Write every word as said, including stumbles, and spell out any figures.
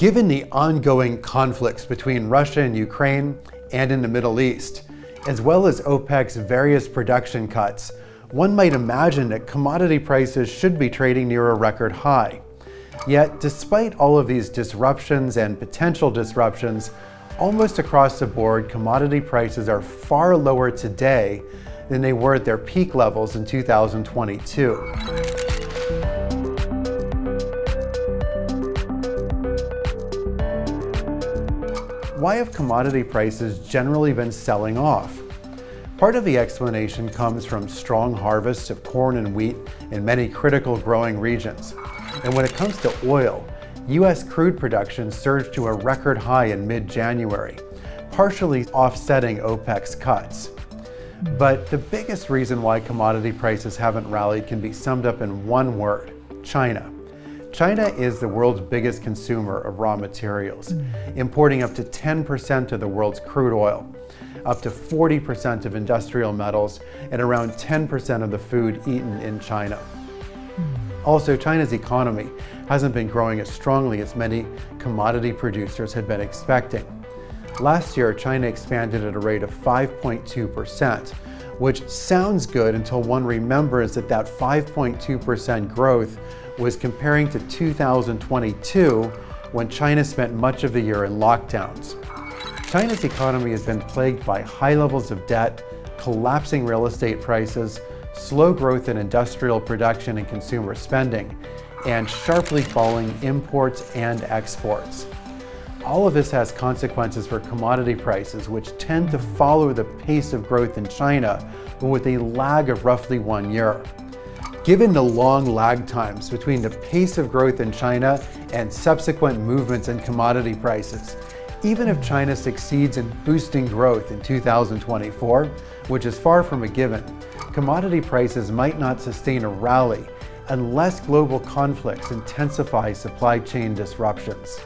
Given the ongoing conflicts between Russia and Ukraine and in the Middle East, as well as OPEC's various production cuts, one might imagine that commodity prices should be trading near a record high. Yet, despite all of these disruptions and potential disruptions, almost across the board, commodity prices are far lower today than they were at their peak levels in two thousand twenty-two. Why have commodity prices generally been selling off? Part of the explanation comes from strong harvests of corn and wheat in many critical growing regions. And when it comes to oil, U S crude production surged to a record high in mid-January, partially offsetting OPEC's cuts. But the biggest reason why commodity prices haven't rallied can be summed up in one word: China. China is the world's biggest consumer of raw materials, importing up to ten percent of the world's crude oil, up to forty percent of industrial metals, and around ten percent of the food eaten in China. Also, China's economy hasn't been growing as strongly as many commodity producers had been expecting. Last year, China expanded at a rate of five point two percent, which sounds good until one remembers that that five point two percent growth was comparing to two thousand twenty-two, when China spent much of the year in lockdowns. China's economy has been plagued by high levels of debt, collapsing real estate prices, slow growth in industrial production and consumer spending, and sharply falling imports and exports. All of this has consequences for commodity prices, which tend to follow the pace of growth in China, but with a lag of roughly one year. Given the long lag times between the pace of growth in China and subsequent movements in commodity prices, even if China succeeds in boosting growth in two thousand twenty-four, which is far from a given, commodity prices might not sustain a rally unless global conflicts intensify supply chain disruptions.